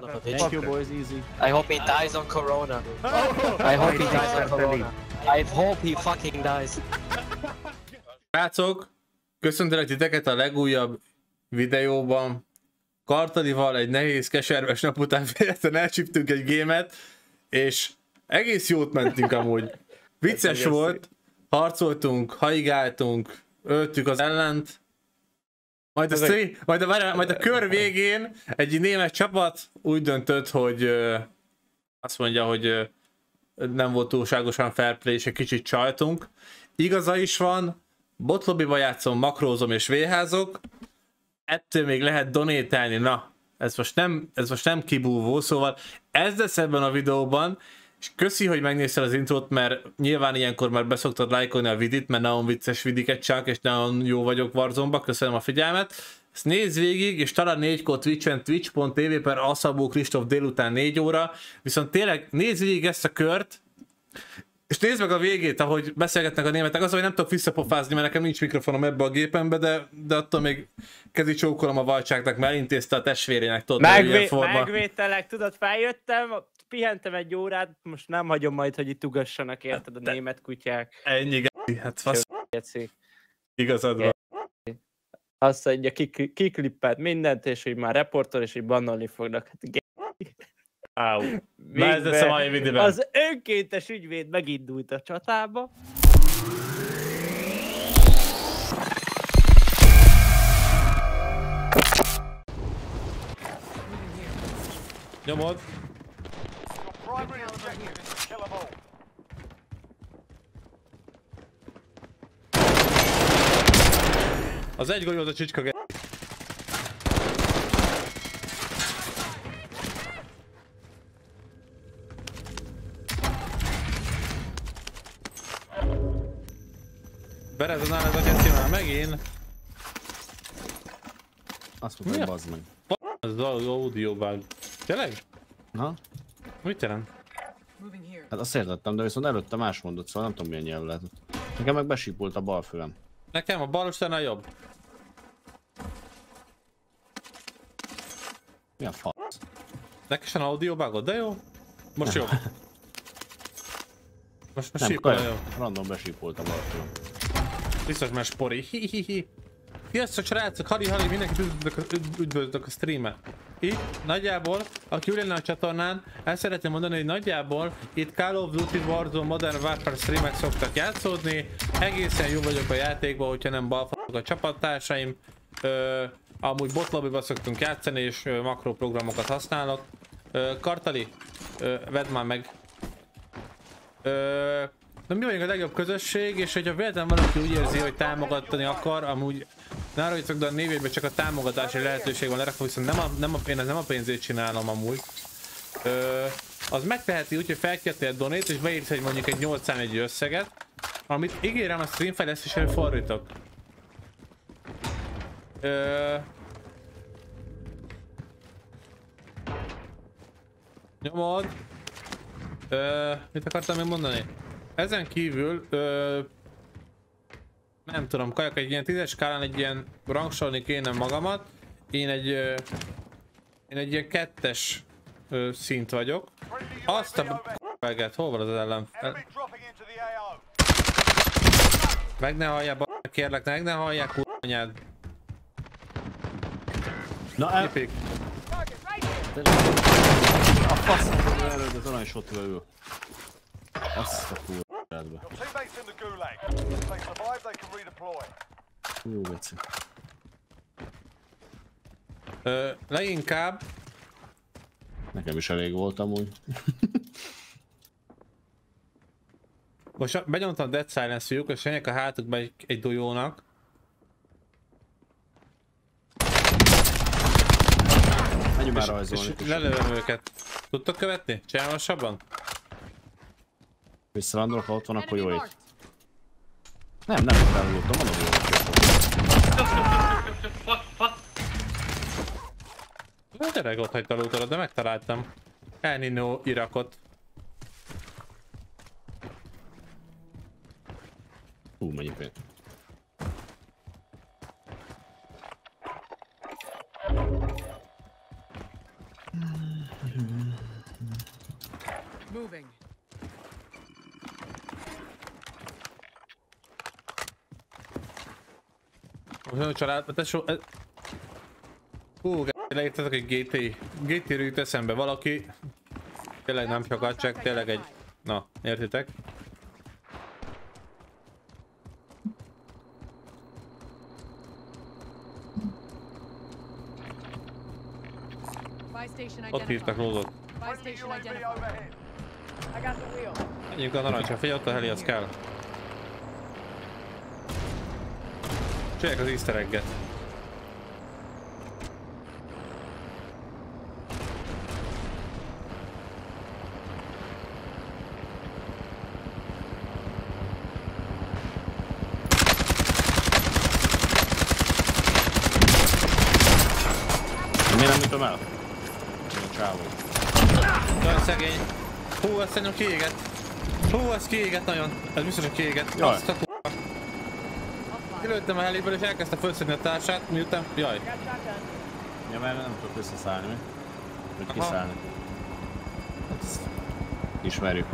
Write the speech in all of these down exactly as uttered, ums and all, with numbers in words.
son of a bitch. Thank you boys, easy. I hope he dies on Corona. I hope he dies on Corona. I hope he fucking dies. Rácok, köszöntelek titeket a legújabb videóban. Kartalival egy nehéz, keserves nap után véletlenül elcsiptünk egy gémet, és egész jót mentünk amúgy. Vicces volt, harcoltunk, haigáltunk, öltük az ellent. Majd a, szél, majd, a, majd a kör végén egy német csapat úgy döntött, hogy ö, azt mondja, hogy ö, nem volt túlságosan fair play, és egy kicsit csaltunk. Igaza is van, botlobbiba játszom, makrózom és véházok. Ettől még lehet donétálni. Na, ez most nem, ez most nem kibúvó, szóval ez lesz ebben a videóban. És köszi, hogy megnézted az intrót, mert nyilván ilyenkor már beszoktad lájkolni a vidit, mert nagyon vicces vidiket csak, és nagyon jó vagyok Warzone-ba, köszönöm a figyelmet. Ezt nézz végig, és talán négykor Twitch-en, twitch.tv per a Szabó Kristóf délután négy óra, viszont tényleg nézz végig ezt a kört, és nézd meg a végét, ahogy beszélgetnek a németek, az, hogy nem tudok visszapofázni, mert nekem nincs mikrofonom ebbe a gépembe, de, de attól még kezi csókolom a valcsáknak, mert elintézte a testvérének, tudod, Megvé Megvételek, tudod, feljöttem, pihentem egy órát, most nem hagyom majd, hogy itt ugassanak, érted, a de német kutyák. Ennyi, geci, hát fasz... Igazad van. Azt mondja, kiklippelt mindent, és hogy már reportol, és hogy bannolni fognak. Hát geci. Áú. Végben az önkéntes ügyvéd megindult a csatába. Nyomod. Az egy golyó, az a csücska. Berezonál ez a kesztyű már megint. Azt mondtam, bazd meg. Ez az audiobug. Tényleg? Na? Mit jelent? Hát azt értettem, de viszont előtte más mondott, szóval nem tudom milyen nyelv lehetett. Nekem meg besípult a bal fülem. Nekem a bal ustán a jobb. Mi a fasz? Nekesen audiobugod, de jó? Most jobb. Most, most sípul a jobb. Random besípult a bal fülem. Biztos már spori. Hihihi. Sziasztok srácok, hali hali, mindenkit üdvözlök a streamen. Itt nagyjából, aki ül lenne a csatornán, el szeretném mondani, hogy nagyjából itt Call of Duty, Warzone, Modern Warfare streamek szoktak játszódni. Egészen jó vagyok a játékban, hogyha nem balfaszok a csapattársaim. Ö, amúgy botlobbiba szoktunk játszani, és makroprogramokat használok. Ö, Kartali, ö, vedd már meg. Ö, Na, mi vagyunk a legjobb közösség, és hogyha véletlen valaki úgy érzi, hogy támogatni akar, amúgy ne haragudjatok, de a névjegyben csak a támogatási lehetőség van lerakva, viszont nem a, nem a, én ez nem a pénzét csinálom amúgy. Ö, az megteheti úgy, hogy felkértél donét, és beírsz egy mondjuk egy nyolc számjegyű összeget, amit ígérem a streamfejlesztésre fordítok. Ö, nyomod. Ö, mit akartam még mondani? Ezen kívül, ö, nem tudom, kajak, egy ilyen tízes skálán egy ilyen rangsorolni kéne magamat. Én egy, ö, én egy ilyen kettes ö, szint vagyok. Azt a b******et, hol van az ellen? Meg ne halljál, b******, kérlek, meg ne halljál, k******. Na, elpik. A faszom, hogy előtt az arany sotva ül. Azt a kurva. Jó, geci. Ö, leginkább... Nekem is elég volt amúgy. Most benyomtam a Dead Silence fiúk, és ennek a hátukban egy, egy dujónak. Menjünk már rajzolni. És lelövöm őket. Tudtok követni? Csámosabban? Visszalandolok, ha ott van, akkor jó ét. Nem, nem felülöttem, mondom, hogy jó. Tényleg ott hagyta lútolod, de megtaláltam. El Nino Irakot. Hú, mennyi pénz. Moving. Most nem család, mert ez so... Hú, leírtatok egy gé té. gé té-ről jut eszembe valaki. Tényleg nem sokat, csak tényleg egy... Na, értitek? Ott hívtak lózot. Menjünk a narancsra, figyelj, ott a heli, az kell. Csinálják az easter egget. Miért nem jutom el? Nagyon szegény. Hú, ez szerintem kiégett. Hú, ez kiégett nagyon. Ez biztos, hogy kiégett. Jaj. Kilőttem a helyből és elkezdte felszedni a társát, miután... Jaj. Ja, mert nem tudok összeszállni, mi? Hogy kiszállni. Ismerjük.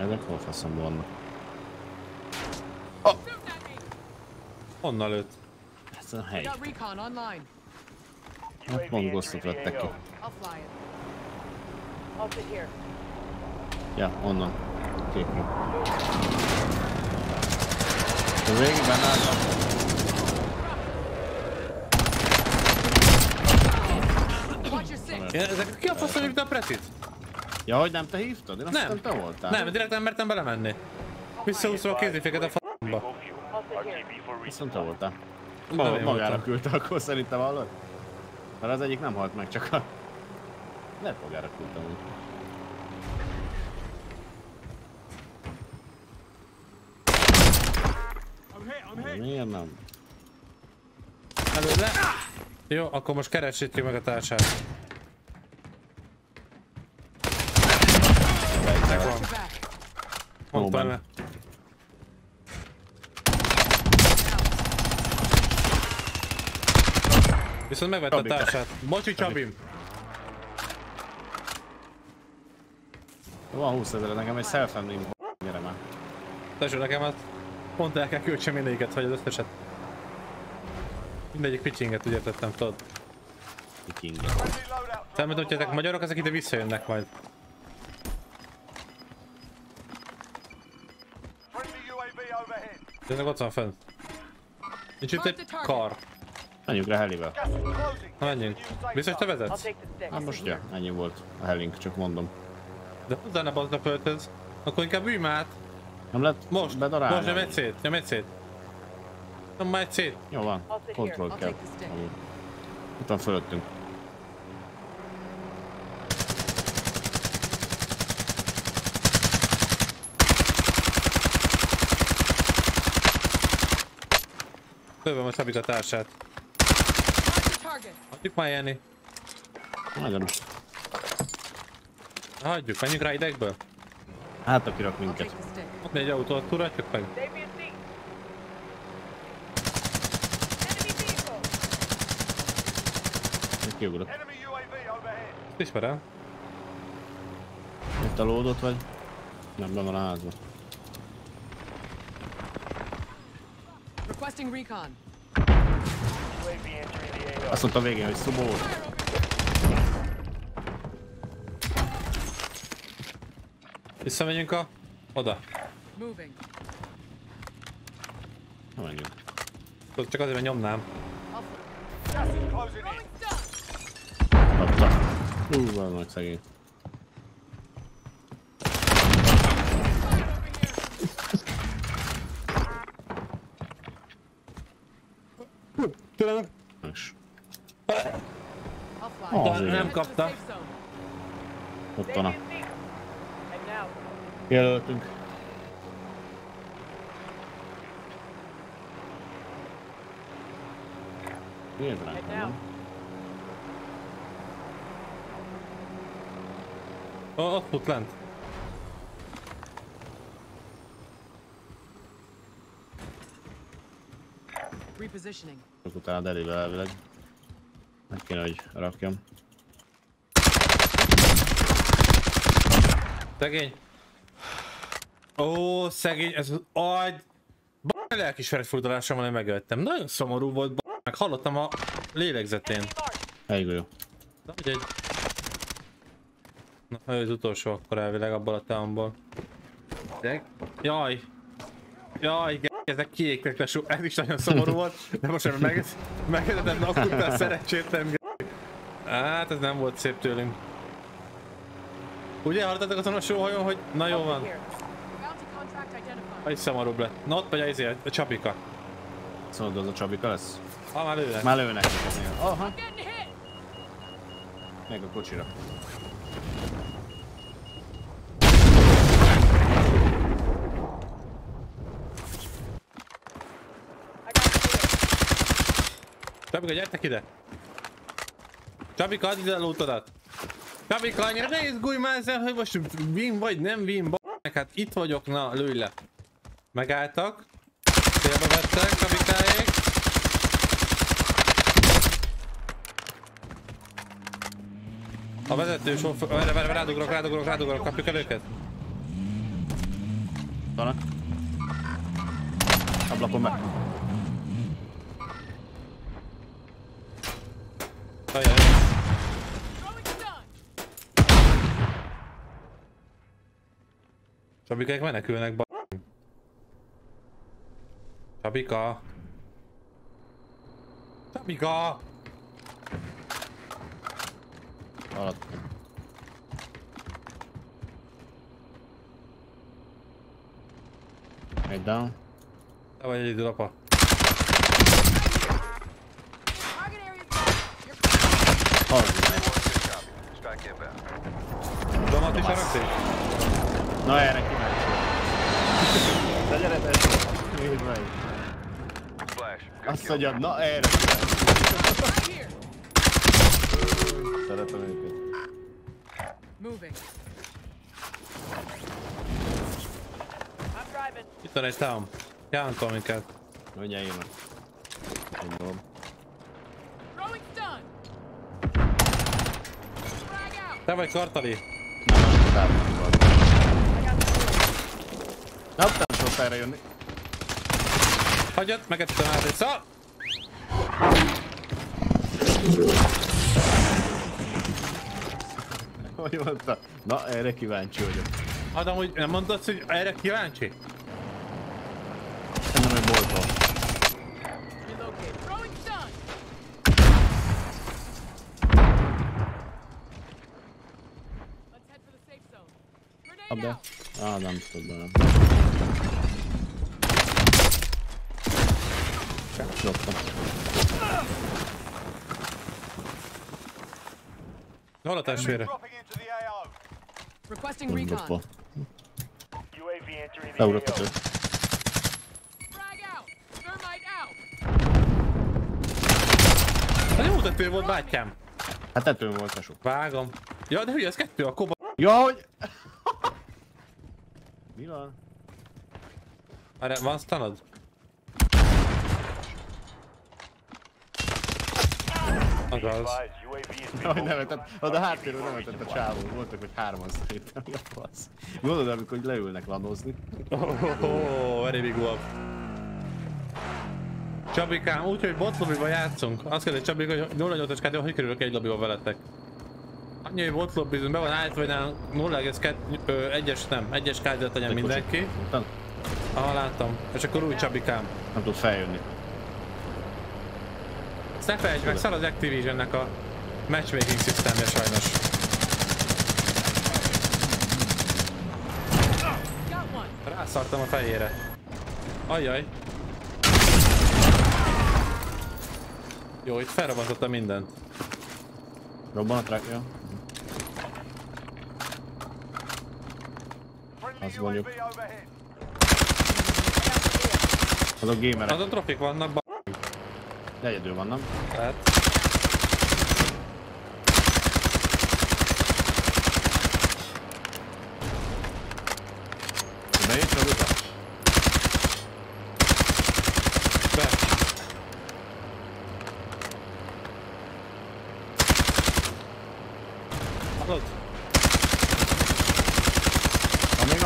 Ezek hol faszomban vannak? Oh! Honnan lőtt? Ez a hely. Hát pont gosztot vettek ki. Ja, onnan. Kék mi. A végben állnak. Ezek ki a faszon hívta a pretit? Ja, hogy nem te hívtad? Én azt hiszem, te voltál. Nem, direkt nem mertem belemenni. Visszahúszva a kéziféket a f***ba. Azt hiszem, te voltál. Magára küldte, akkor szerintem hallod? Mert az egyik nem halt meg, csak a... Lehet magára küldtem úgy. Miért nem? Előle! Jó, akkor most keressétek meg a társát. Mondtam le. Viszont megvette a társát. Bocsi Csabim! Van húszezer, nekem egy self-em nincs. Gyere már. Tesó, nekem hát pont el kell költsem mindegyiket, hogy az összeset. Mindegyik pitchinget úgy értettem, tudod. Pitchinget. Szerintem, hogy ezek magyarok, ezek ide visszajönnek majd. Ezek ott van fenn. Nincs itt egy kar. Menjünk rá helivel. Na menjünk. Biztos te vezetsz? Hát most ja, ennyi volt a helink, csak mondom. De utána bazd a költöz. Akkor inkább ülj már át. Nem lehet most bedarálni. Most nyomj egy szét, nyomj egy szét. Nyomj már egy szét. Jó van, kontroll kell. Itt van fölöttünk. Tövöm a Szabit a társát. Hagyjuk már élni. Nagyon. Hagyjuk, menjünk rá idegből. Hát a kirak minket. Ott négy autó, ott túlhatjuk meg. Kiugrott. Ezt ismerem. Itt a lódot vagy? Nem, nem van a házban. Azt mondta végén, hogy Szabó. Visszamegyünk a... oda. Na menjünk. Csak azért, mert nyomnám. Hú, van nagy szegény. Oh, nem kapta. Ott van a... Jelöltünk. Miért ránk van? Ott fut lent. Csak utána delével elvileg. Meg kéne, hogy rakjam. Szegény. Ó, szegény, ez az agy. B***** lelkis fordulásommal én megöltem. Nagyon szomorú volt, b*****, meg hallottam a lélegzetén. Elég jó. Na, ugye egy... Na, ő az utolsó akkor elvileg abból a támból. Jaj. Jaj, g*****, ezek kiégtek le, ez is nagyon szomorú volt. De most sem megöltem, de akkor utána szerencsétlen g*****. Hát ez nem volt szép tőlünk. Ugye hallottatok azon a sóhajón, hogy na jó van. Egy szomorúbb lett. Na ott vagy azért, a Csapika. Szóval az a Csapika lesz? Ha már lőnek. Már lőnek. Aha. Meg a kocsira. Csapika, gyertek ide! Csapika, add ide a lootodat! Csapika, annyira ne izgulj már ezzel, hogy most win vagy nem win, b***nek, hát itt vagyok, na lőj le! Megálltak, célba vettek, Csapikáék! A vezető sofőr, várj, várj, rádugrok, rádugrok, rádugrok, kapjuk el őket? Tanak. Ablakon meg. Ajaj. Csabikák menekülnek, b***. Csabika! Csabika! Alatt. Egy down. Te vagy egy drapa. Domat is elrakték? Na erre kimegy. De gyere be ezt. Nézd meg. Azt mondjad, na erre kimegy. Szeretem őket. Itt van egy tám. Jántom minket. Mondjál én meg. Gondolom. Te vagy Kartali. Na, nem tudok erre jönni. Hagyjad, megettem át egy szal. Hogy mondta? Na, erre kíváncsi vagyok. Hát amúgy nem mondtad, hogy erre kíváncsi? Nem, hogy boltban. Abba? Á, nem tudod bele. Csaptam. Hol a testvére? Mondotva. Leugrott a tő. Hát jó tető volt, bátyám. Hát tető volt a sok. Vágom. Ja, de hülye, ez kettő a koba. Ja, hogy... Mi van? Arra van stanod? Azaz. Jaj, nevetett. Oda háttérről nevetett a csávó. Voltak, hogy hárman szerintem. Gondolod, amikor leülnek landozni. Ohohoho, very big up. Csabikám, úgyhogy botlobiban játszunk. Azt kérdez, Csabik, hogy nulla egész nyolc hogy kerülök egy lobbival veletek? Annyi, hogy botlobizunk, be van állítva, hogy nulla egész egyes nem. egyes kártyát legyen mindenki. Aha, láttam. És akkor új Csabikám. Nem tud feljönni. Ezt ne felejtsd meg, szar az Activision-nek a matchmaking systemje sajnos. Rászartam a fejére. Ajjaj. Jó, itt felrobbantottam mindent. Robbanat rákja. Azt mondjuk. Azok gamerek. Azon trofik vannak, b*****. De egyedül vannak. Hát. Bejött a luta? Be.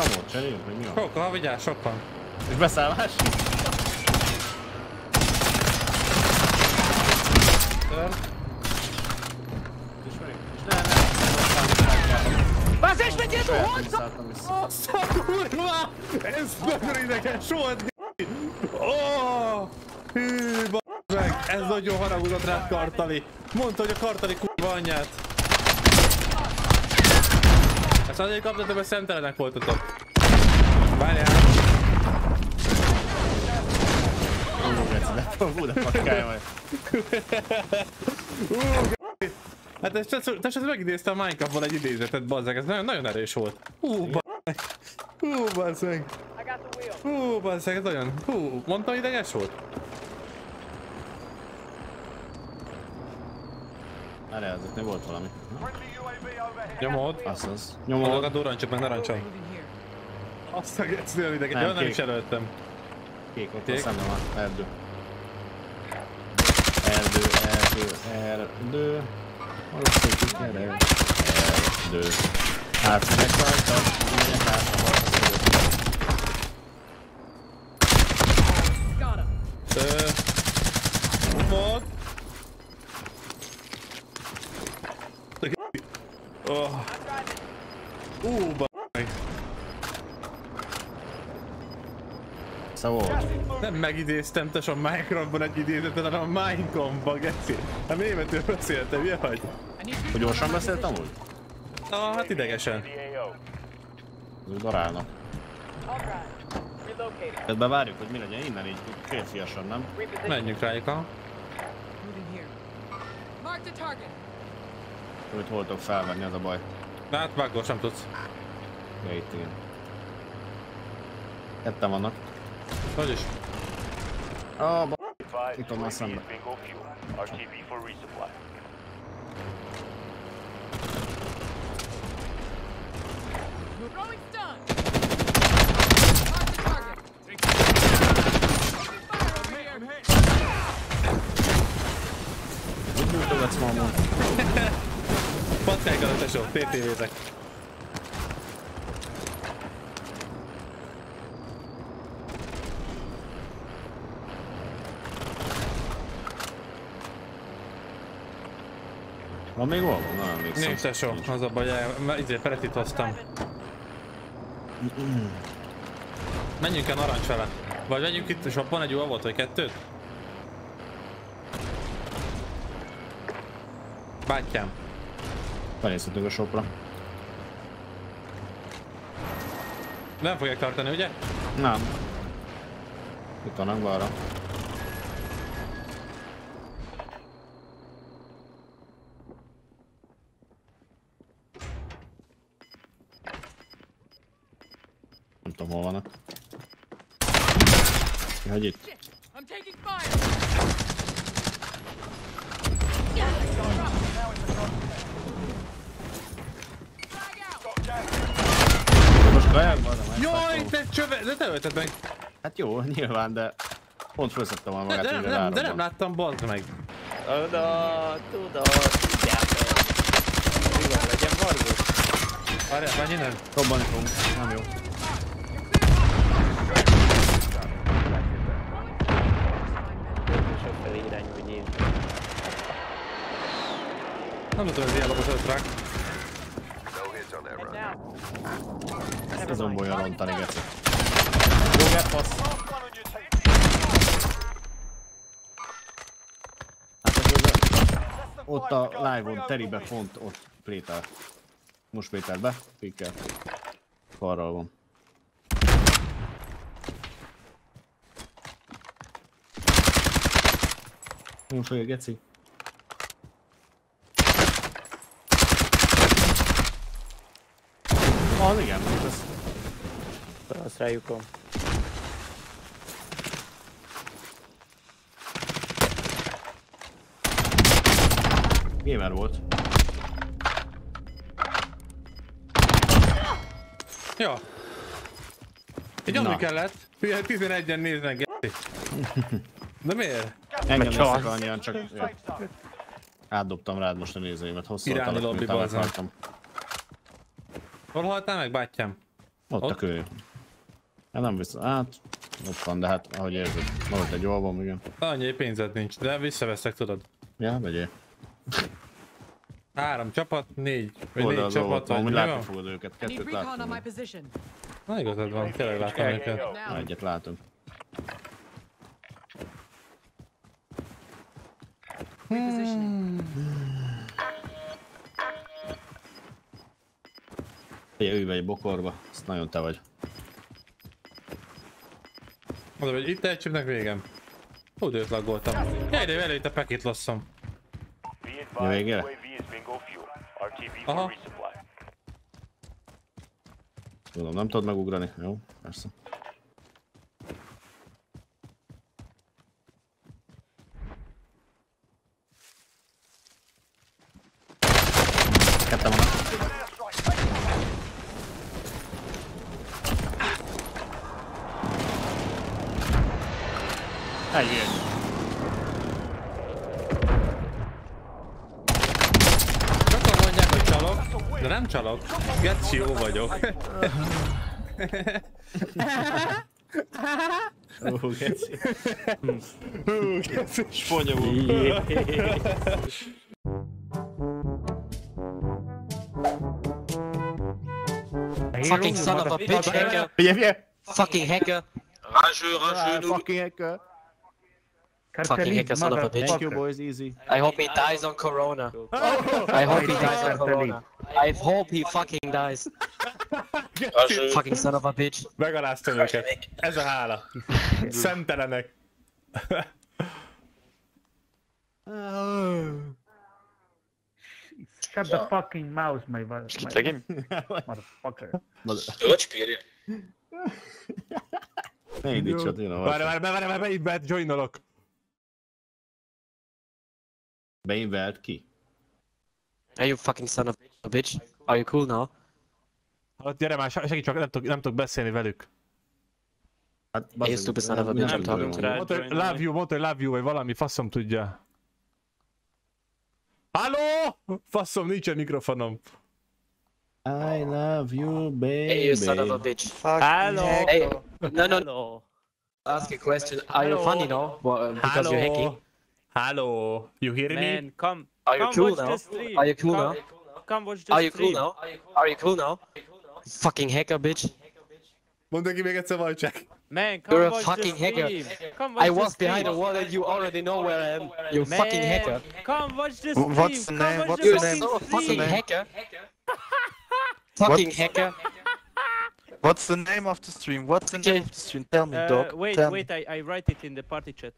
számot cseréljünk, hogy mi van? Kóka, vigyázz, sokan. És beszállás? Tör. Ismerjük? És ne, ne! Bászás, megyél, hogy hozza! Azt a kurva! Ez nagyon idegen, soha g***i! Oooooh! Hű, b***meg! Ez nagyon haragudott rád, Kartali! Mondta, hogy a Kartali kurva anyját! Ezt azért kaptatok, hogy szemtelenek voltatok. Várjál! Hú, de pakkája vagy! Hú, g***i! Hát ez csak, te csak megidézte a Minecraftból egy idézetet, bazzeg, ez nagyon, nagyon erős volt. Hú, bazzeg! Hú, bazzeg! Hú, bazzeg, ez nagyon... Hú, mondtam, ideges volt? Erre azért nem volt valami. Nyomod? Azt az. Nyomod. Adokat durancsok meg, ne rancsolj. Azt a gecnél ideget, jól nem is előttem. Kék, ott a szemben van. Erdő. Erdő, erdő, erdő. Valószínűleg erre jön. Erdő. Hát, megtartad, milyen hátra van a szörő. Nyomod. Oh. Uh, b***j! Szabó! Nem megidéztem te sem Minecraftban egy idézetet, hanem a Minecraftban, geci! Hát németül beszéltem, ilyen vagy? Hogy gyorsan beszéltem úgy? Ah, hát idegesen. Úgy darálnak. Tehát bevárjuk, hogy mi legyen innen így férfiasan, nem? Menjünk rájuk, ha? Őt holtok felvenni, az a baj. Hát vágó sem tudsz. Ja, itt igen. Ketten vannak. Vagyis. Ó, b***. Itt van már szemben. Mit nyújtogatsz, mamon? Patkány alatt esol, té té vé-zek. Van még való? Nem emlékszem. Nincs esol, az a baj, ezért peretit hoztam. Menjünk el narancs fele. Vagy menjünk itt, és van egy uva volt, vagy kettőt? Bátyám. Benézhetünk a shopra. Nem fogják tartani, ugye? Nem. Itt vannak balra. Nem tudom, hol vannak. Kihagy itt. Jaj, te csöve... De te ölted meg! Hát jó, nyilván, de... Pont felszettem volna magát, hogy ráadom. De nem láttam, bazd meg! Tudod, tudod, tudjátok! Mivel legyen vargós? Várjál, menj innen! Robbanni fogunk, nem jó. Nem tudom, hogy ilyen lapos ölt rák. Ezt a zombolja rontani, geci. Jógert, fasz! Hát a jógert... Ott a live-on, teribe, font, ott plétál. Most plétál be, pikkel. Karral van. Most olyan, geci. Az igen, most ezt... Azt rájukom. Gamer volt. Jó. Egy ami kellett. Hülye, tizenegyen néznek, g***i. De miért? Engem összek annyian, csak... Átdobtam rád most a nézőimet, hosszú alatt, mint amit akartam. Hol haltál meg, bátyám? Ott, ott a kő. Hát nem visz... hát ott van, de hát ahogy érzed, maradt egy olvom, igen. Annyi pénzed nincs, de visszaveszek, tudod. Ja, vegyél. Három csapat, négy, vagy oldal négy csapat, vagy mi van? Fogod őket, kettőt látom. Na igazad van, tényleg látom őket. Na egyet látom. Ugye, ülj be egy bokorba, azt nagyon te vagy. Mondom, hogy itt elcsipnek végem. Hú, de őt laggoltam. Jaj, de elő itt a packet losszom. Jó végére? Aha. Tudom, nem tudod megugrani. Jó, persze. Kettem van. Eljön. De nem csalok, geci jó vagyok. Hú, geci. Hú, geci. Spanyolul. Fucking son of a bitch hacker. Fucking hacker. Rageux, rageux, noob. Fucking hacker. Fucking hacker, son of a bitch. Thank you boys, easy. I hope he dies on Corona. I hope he dies on Corona. I hope he fucking dies. Fucking son of a bitch. Megaláztam őket. Ez a hála. Szemtelenek. Shut the fucking mouth, my motherfucker. Motherfucker. Öcspírj. Még dicsod, jön a várj, várj, várj, várj, várj, be, joinolok. Beinvert ki? Hey, you fucking son of a bitch. Are you cool now? Hát gyere már, segíts csak, nem tudok, nem tudok beszélni velük. Hát, hey, you stupid son of a bitch, I'm talking to you. Motor, love you, motor, love you, vagy valami, faszom tudja. Halló? Faszom, nincsen mikrofonom. I love you, baby. Hey, you son of a bitch. Fuck. Hello. Hey, no, no, no. Ask a question. Are you funny now? Because you're hacking. Hello, you hear Man, me? Come, are you cool now? Are you cool now? Come watch this. Are you cool now? Are you cool now? Fucking hacker, bitch. Mondd neki még egyszer, majd csak. Man, come You're watch a fucking hacker. I was behind the wall and you already know where I am. You fucking hacker. Come watch this. What's the name? What's the name? You're so fucking hacker. Fucking hacker. What's the name of the stream? What's the name of the stream? Tell me, dog. Wait, wait. I I write it in the party chat.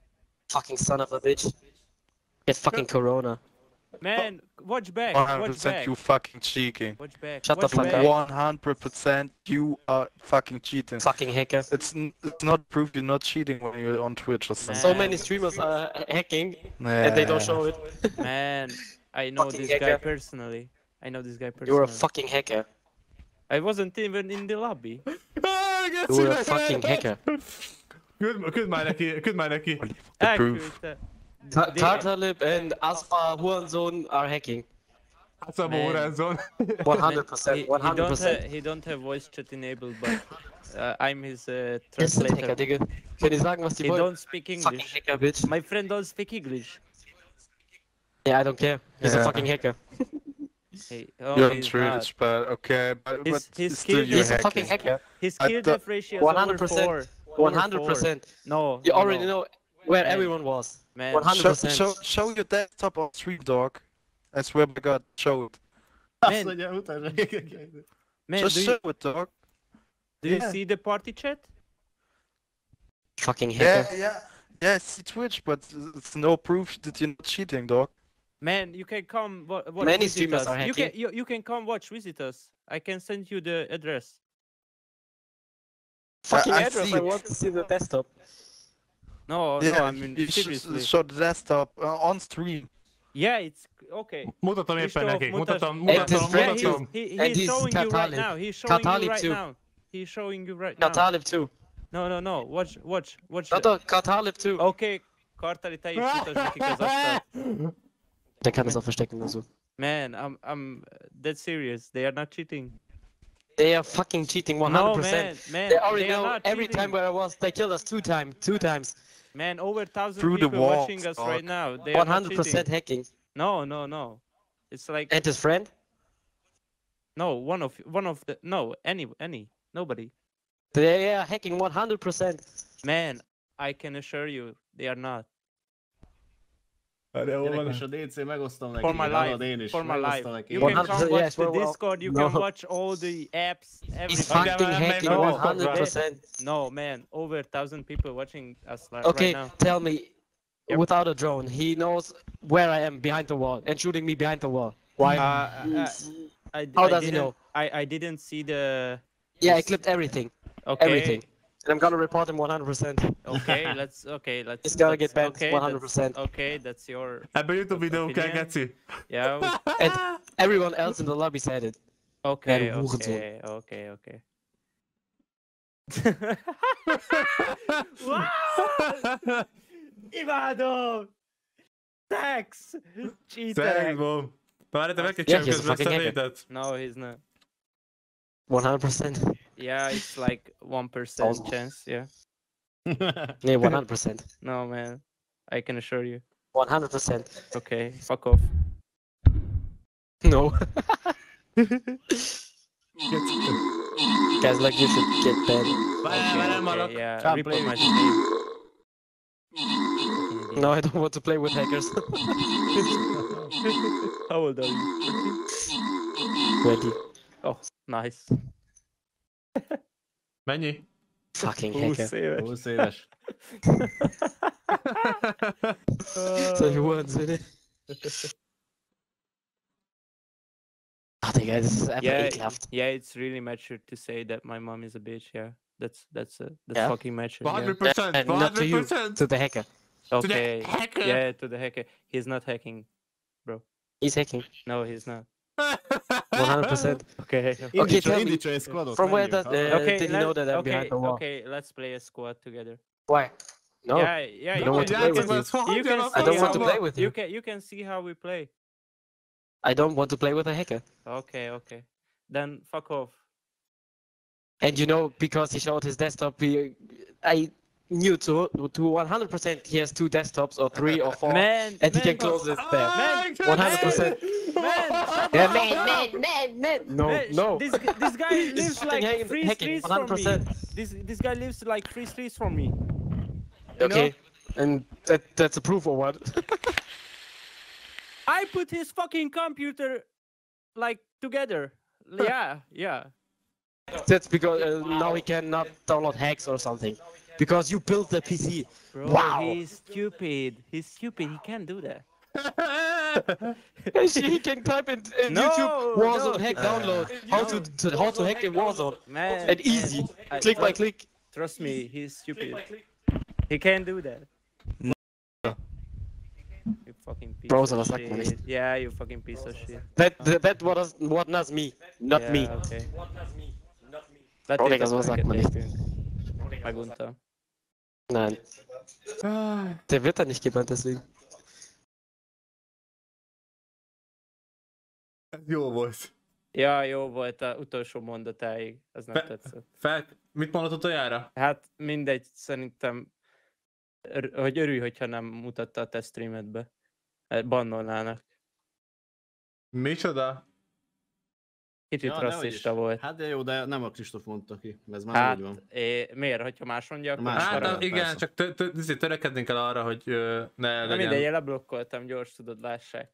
Fucking son of a bitch. Get fucking Corona. Man, watch back, watch back. one hundred percent you fucking cheating. Watch back. Shut watch the fuck up. one hundred percent you are fucking cheating. Fucking hacker. It's, n it's not proof you're not cheating when you're on Twitch or something. Man. So many streamers are hacking yeah. and they don't show it. Man, I know fucking this hacker. guy personally. I know this guy personally. You're a fucking hacker. I wasn't even in the lobby. You're a fucking hacker. Küld már neki, küld már neki. Elküldte. Kartalib and Aspa WARZONE are hacking. Aspa WARZONE. one hundred percent, one hundred percent. He don't have voice chat enabled, but uh, I'm his uh, translator. Can you sagen, was die wollen? He don't speak English. Fucking hacker, bitch. My friend don't speak English. Yeah, I don't care. He's yeah. a fucking hacker. Hey, oh, you're in Twitch, but okay, but, he's, but he's still you're He's hacking. a fucking hacker. His kill death ratio is one hundred percent. one hundred percent. No. You already no. know where man. everyone was. Man. one hundred percent. Show, show, show your desktop on stream, dog. I swear by God, show it. Man. man Just show you, it, dog. Do yeah. you see the party chat? Fucking hacker. Yeah, yeah. Yeah, I see Twitch, but it's no proof that you're not cheating, dog. Man, you can come watch Many visit us. Are you, can, you, you can come watch, visit us. I can send you the address. Fucking I, address, I, I want to see the desktop. No, yeah, no, I mean, seriously. Show the desktop uh, on stream. Yeah, it's okay. Mutatom éppen nekik, mutatom, mutatom, mutatom. And he's Kartalib too. He's showing you right now. Kartalib too. No, no, no, watch, watch, watch. No, no, Kartalib too. Okay, Kartalib, te is mutasd nekik az asztalt. Dann kann es auch verstecken oder so. Man, I'm, I'm, that's serious. They are not cheating. They are fucking cheating one hundred percent. No, man, man, they already they know every cheating. Time where I was, they killed us two times, two times. Man, over a thousand Through people the walls, watching us dog. Right now. They one hundred percent hacking. No, no, no. It's like... And his friend? No, one of, one of the... No, any, any, nobody. They are hacking one hundred percent. Man, I can assure you, they are not. Gyerekes, a dé cé megosztom neki, hallod én is, megosztom neki. You can come watch the Discord, you can watch all the apps, everything. one hundred percent. No, man, over a thousand people watching us right now. Okay, tell me, without a drone, he knows where I am behind the wall and shooting me behind the wall. Why? How does he know? I didn't see the... Yeah, I clipped everything. Okay. Everything. And I'm gonna report him one hundred percent. Okay, let's. Okay, let's. It's gonna get banned okay, one hundred percent. Okay, that's your. I believe the video, okay, Gatsi. Yeah. And everyone else in the lobby said it. Okay, okay, okay, okay. Wow! Ivado! Thanks! Cheater! Boom! Várjátok, meg kell csinálni közben ezt a nétet. No, he's not. one hundred percent. Yeah, it's like one percent chance, yeah. Yeah, one hundred percent. No, man. I can assure you. one hundred percent. Okay, fuck off. No. Guys, like, you should get banned. Okay, okay, yeah, can't play my game. No, I don't want to play with hackers. How old are you? twenty. Oh, nice. Mennyi? Fucking húsz éves. húsz éves. I think it's ekelhaft. Yeah, it's really mature to say that my mom is a bitch. Yeah, that's that's a, that's yeah. fucking mature. one hundred percent. Yeah. one hundred percent. Not to you, to the hacker. Okay. To the hacker. Yeah, to the hacker. He's not hacking, bro. He's hacking. No, he's not. one hundred percent. Okay. Okay, tell me, from where does, uh, okay, did you know that I'm okay, behind the wall? Okay, let's play a squad together. Why? No. Yeah, yeah, you don't want to play with you. I don't want to play with you. You can see how we play. I don't want to play with a hacker. Okay, okay. Then fuck off. And you know, because he showed his desktop, he, I knew to to one hundred percent he has two desktops or three or four, man, and man, he can close it there. Man, one hundred percent. Man, yeah, man, man, man, man. No, man, no. This this guy lives like three streets from me. This this guy lives like three streets from me. You okay, know? And that that's a proof or what? I put his fucking computer like together. Yeah, yeah. That's because uh, now he cannot download hacks or something. Because you built the P C. Bro, wow. He's stupid. He's stupid. He can't do that. He can type in, in no, YouTube Warzone no. hack download. Uh, how to, to how to hack in Warzone? Man, and easy. I, click I, by click. Trust me, he's stupid. He can't do that. No. You fucking piece Bro, of shit. Yeah, you fucking piece Bro, of shit. That that, that what does what does me, not yeah, me. Okay. What does me, not me. That is what sagt man nicht. Mal runter. Nein. Der wird da nicht gebannt, deswegen. Jó volt. Ja, jó volt a utolsó mondatáig, az nem Fe, tetszett. Fel, mit mondott utoljára? Hát mindegy, szerintem, hogy örülj, hogyha nem mutatta a test streamet be. Bannolnának. Micsoda? Kicsit ja, rasszista volt. Hát de jó, de nem a Kristóf mondta ki, ez már hát, úgy van. É, miért? Hogyha más mondja, akkor más hát, hát igen, persze. Csak törekednénk el arra, hogy ne legyen. Mindegy, leblokkoltam, gyors tudod, lássák.